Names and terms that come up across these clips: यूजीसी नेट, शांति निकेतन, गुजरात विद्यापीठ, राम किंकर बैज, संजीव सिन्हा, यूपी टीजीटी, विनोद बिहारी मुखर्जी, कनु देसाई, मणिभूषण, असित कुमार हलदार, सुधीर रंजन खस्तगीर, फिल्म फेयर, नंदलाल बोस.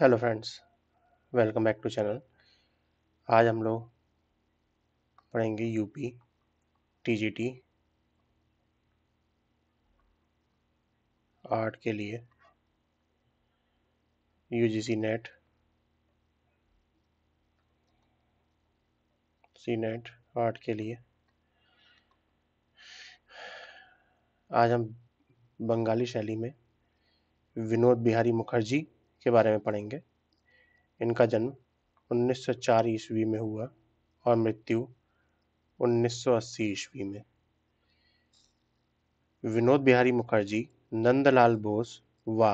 Hello friends, welcome back to channel. आज हम लोग पढ़ेंगे यूपी टीजीटी आर्ट के लिए यूजीसी नेट आर्ट के लिए। आज हम बंगाली शैली में विनोद बिहारी मुखर्जी के बारे में पढ़ेंगे। इनका जन्म 1904 ईस्वी में हुआ और मृत्यु 1980 ईस्वी में। विनोद बिहारी मुखर्जी नंदलाल बोस व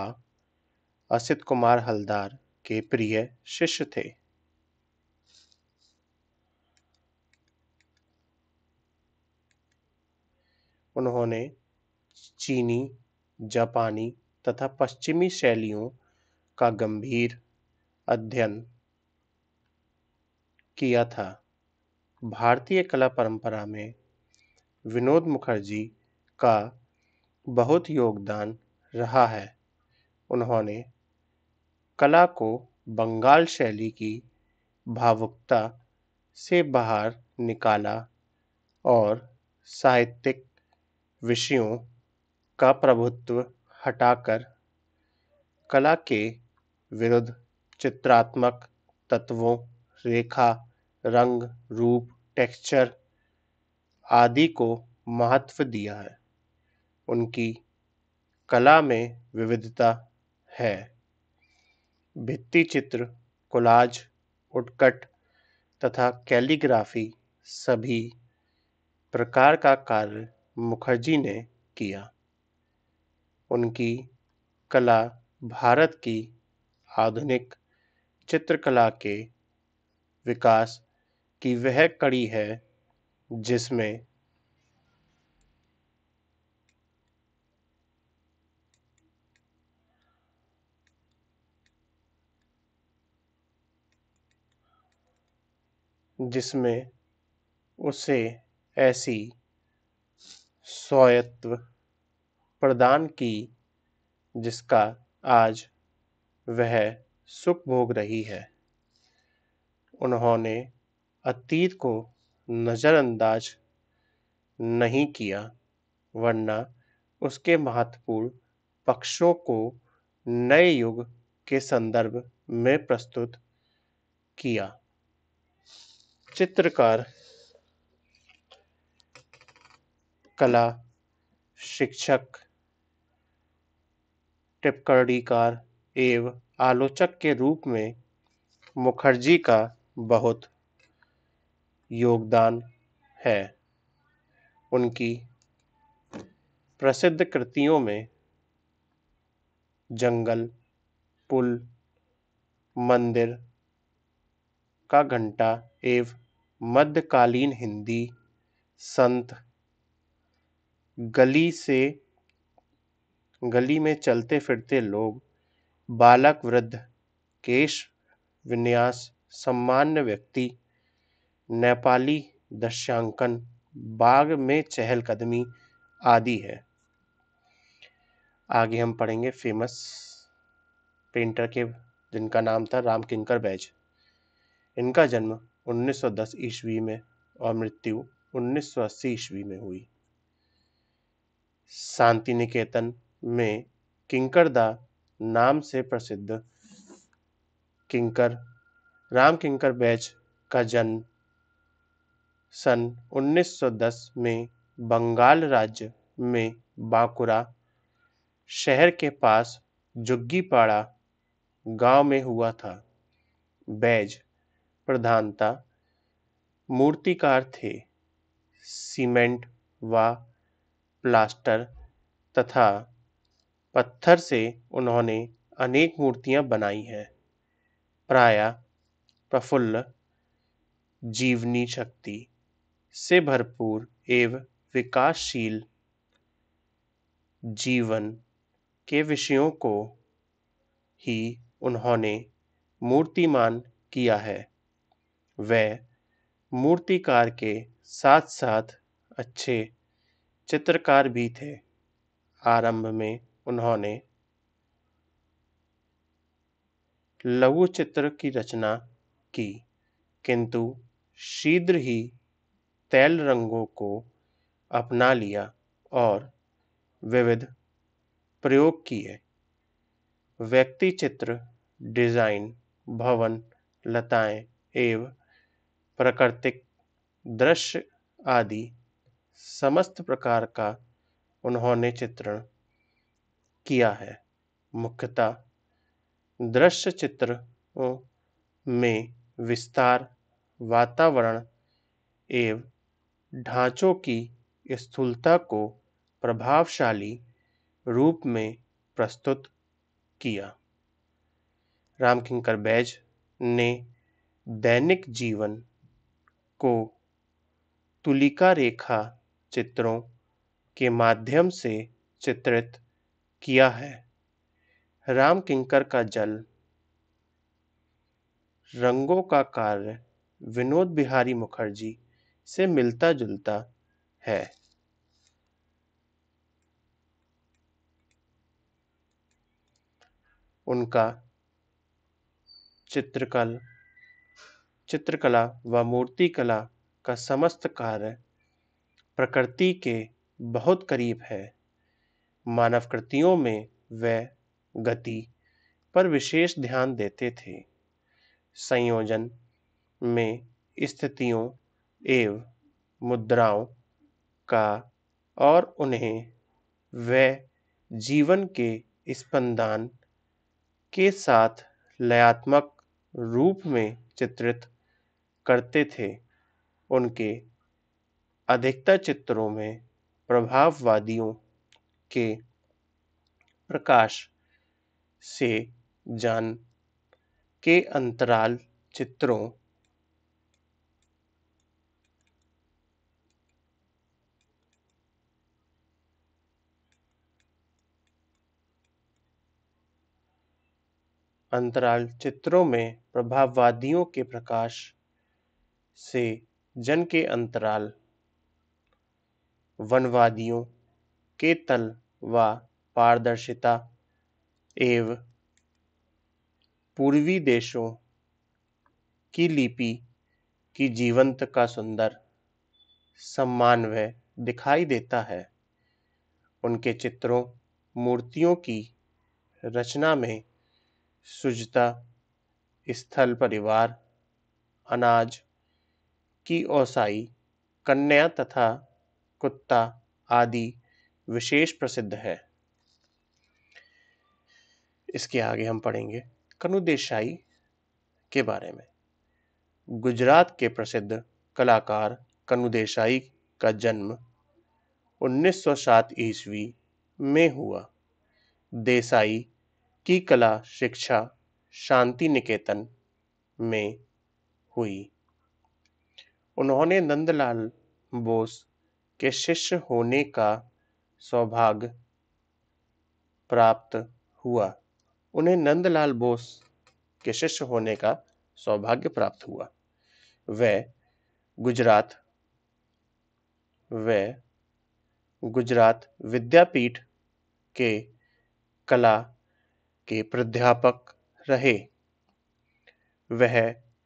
असित कुमार हलदार के प्रिय शिष्य थे। उन्होंने चीनी, जापानी तथा पश्चिमी शैलियों का गंभीर अध्ययन किया था। भारतीय कला परंपरा में विनोद मुखर्जी का बहुत योगदान रहा है। उन्होंने कला को बंगाल शैली की भावुकता से बाहर निकाला और साहित्यिक विषयों का प्रभुत्व हटाकर कला के विरुद्ध चित्रात्मक तत्वों, रेखा, रंग, रूप, टेक्सचर आदि को महत्व दिया है। उनकी कला में विविधता है। भित्ति चित्र, कोलाज, उत्कट तथा कैलीग्राफी सभी प्रकार का कार्य मुखर्जी ने किया। उनकी कला भारत की आधुनिक चित्रकला के विकास की वह कड़ी है जिसमें उसे ऐसी स्वायत्व प्रदान की जिसका आज वह सुख भोग रही है। उन्होंने अतीत को नज़रअंदाज नहीं किया, वरना उसके महत्वपूर्ण पक्षों को नए युग के संदर्भ में प्रस्तुत किया। चित्रकार कला शिक्षक, टिप्पणीकार एवं आलोचक के रूप में मुखर्जी का बहुत योगदान है। उनकी प्रसिद्ध कृतियों में जंगल, पुल, मंदिर का घंटा एवं मध्यकालीन हिंदी संत, गली में चलते फिरते लोग, बालक वृद्ध, केश विन्यास, सामान्य व्यक्ति, नेपाली दृश्यांकन, बाग में चहलकदमी आदि है। आगे हम पढ़ेंगे फेमस पेंटर के, जिनका नाम था राम किंकर बैज। इनका जन्म 1910 ईस्वी में और मृत्यु 1980 ईस्वी में हुई। शांति निकेतन में किंकरदा नाम से प्रसिद्ध किंकर राम किंकर बैज का जन्म सन 1910 में बंगाल राज्य में बांकुरा शहर के पास जुग्गीपाड़ा गांव में हुआ था। बैज प्रधानता मूर्तिकार थे। सीमेंट व प्लास्टर तथा पत्थर से उन्होंने अनेक मूर्तियां बनाई हैं। प्रायः प्रफुल्ल जीवनी शक्ति से भरपूर एवं विकासशील जीवन के विषयों को ही उन्होंने मूर्तिमान किया है। वह मूर्तिकार के साथ साथ अच्छे चित्रकार भी थे। आरंभ में उन्होंने लघु चित्र की रचना की, किंतु शीघ्र ही तैल रंगों को अपना लिया और विविध प्रयोग किए। व्यक्ति चित्र, डिजाइन, भवन, लताएं एवं प्राकृतिक दृश्य आदि समस्त प्रकार का उन्होंने चित्रण किया है। मुख्यतः दृश्य चित्रों में विस्तार, वातावरण एवं ढांचों की स्थूलता को प्रभावशाली रूप में प्रस्तुत किया। राम किंकर बैज ने दैनिक जीवन को तुलिका रेखा चित्रों के माध्यम से चित्रित किया है। राम किंकर का जल रंगों का कार्य विनोद बिहारी मुखर्जी से मिलता जुलता है। उनका चित्रकला व मूर्तिकला का समस्त कार्य प्रकृति के बहुत करीब है। मानव कृतियों में वे गति पर विशेष ध्यान देते थे। संयोजन में स्थितियों एवं मुद्राओं का और उन्हें वे जीवन के स्पंदन के साथ लयात्मक रूप में चित्रित करते थे। उनके अधिकतर चित्रों में प्रभाववादियों के प्रकाश से जान के अंतराल चित्रों में प्रभाववादियों के प्रकाश से जन के अंतराल, वनवादियों के तल व पारदर्शिता एवं पूर्वी देशों की लिपि की जीवंत का सुंदर समन्वय दिखाई देता है। उनके चित्रों मूर्तियों की रचना में सुजता, स्थल परिवार, अनाज की ओसाई, कन्या तथा कुत्ता आदि विशेष प्रसिद्ध है। इसके आगे हम पढ़ेंगे कनु देसाई के बारे में। गुजरात के प्रसिद्ध कलाकार कनु देसाई का जन्म 1907 ईस्वी में हुआ। देसाई की कला शिक्षा शांति निकेतन में हुई। उन्होंने नंदलाल बोस के शिष्य होने का सौभाग्य प्राप्त हुआ। वह गुजरात विद्यापीठ के कला के प्राध्यापक रहे। वह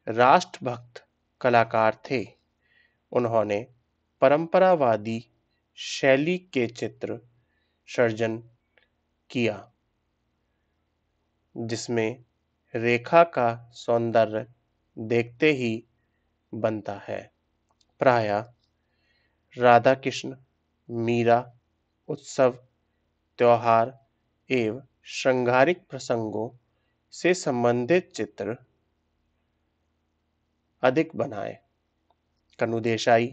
राष्ट्रभक्त कलाकार थे। उन्होंने परंपरावादी शैली के चित्र सर्जन किया, जिसमें रेखा का सौंदर्य देखते ही बनता है। प्रायः राधा कृष्ण, मीरा, उत्सव, त्योहार एवं सांघारिक प्रसंगों से संबंधित चित्र अधिक बनाए। कनु देसाई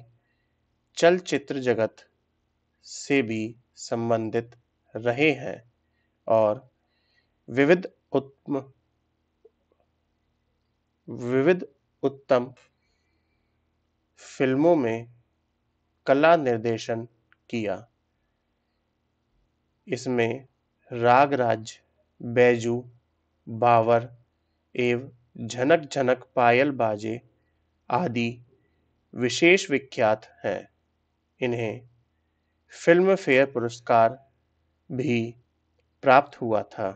चलचित्र जगत से भी संबंधित रहे हैं और विविध उत्तम फिल्मों में कला निर्देशन किया। इसमें रागराज, बैजू, बावर एवं झनक झनक पायल बाजे आदि विशेष विख्यात हैं। इन्हें फिल्म फेयर पुरस्कार भी प्राप्त हुआ था।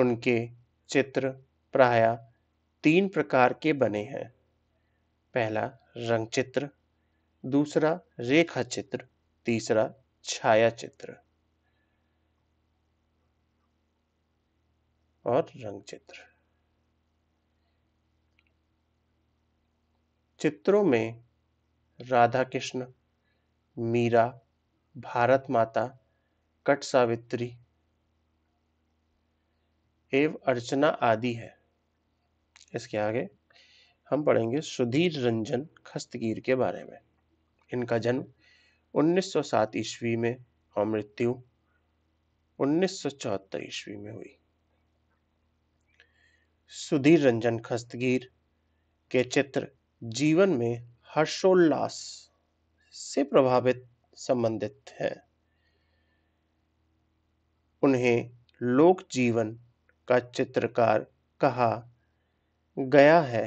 उनके चित्र प्रायः 3 प्रकार के बने हैं। पहला रंग चित्र, दूसरा रेखा चित्र, तीसरा छाया चित्र और रंग चित्र। चित्रों में राधा कृष्ण, मीरा, भारत माता, कट सावित्री एवं अर्चना आदि है। इसके आगे हम पढ़ेंगे सुधीर रंजन खस्तगीर के बारे में। इनका जन्म 1907 ईस्वी में और मृत्यु 1974 ईस्वी में हुई। सुधीर रंजन खस्तगीर के चित्र जीवन में हर्षोल्लास से प्रभावित संबंधित हैं। उन्हें लोक जीवन का चित्रकार कहा गया है।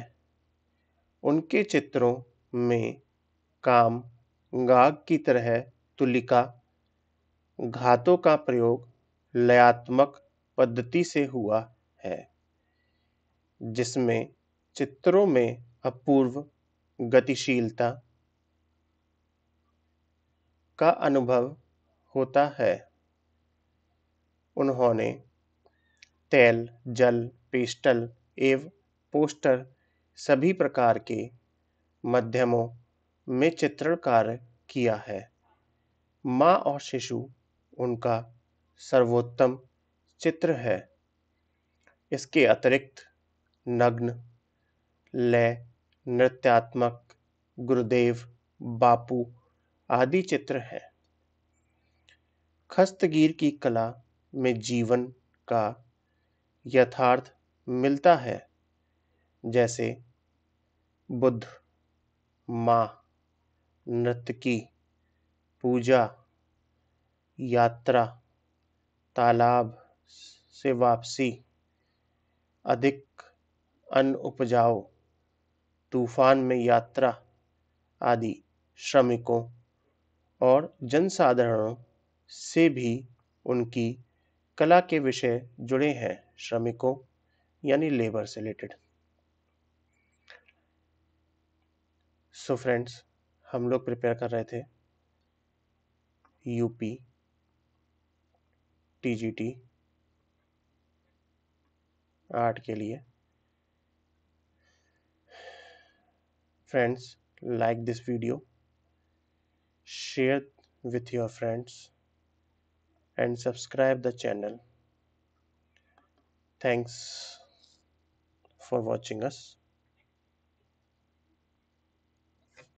उनके चित्रों में काम गाग की तरह तुलिका घातों का प्रयोग लयात्मक पद्धति से हुआ है, जिसमें चित्रों में अपूर्व गतिशीलता का अनुभव होता है। उन्होंने तेल, जल, पेस्टल एवं पोस्टर सभी प्रकार के माध्यमों में चित्रण कार्य किया है। माँ और शिशु उनका सर्वोत्तम चित्र है। इसके अतिरिक्त नग्न, लय, नृत्यात्मक, गुरुदेव, बापू आदि चित्र हैं। खस्तगीर की कला में जीवन का यथार्थ मिलता है, जैसे बुद्ध, माँ, नर्तकी, पूजा, यात्रा, तालाब से वापसी, अधिक अन्न उपजाओ, तूफान में यात्रा आदि। श्रमिकों और जनसाधारणों से भी उनकी कला के विषय जुड़े हैं। श्रमिकों यानी लेबर से रिलेटेड। सो फ्रेंड्स, हम लोग प्रिपेयर कर रहे थे यूपी टीजीटी 8 के लिए। Friends, like this video, share with your friends and subscribe the channel. Thanks for watching us.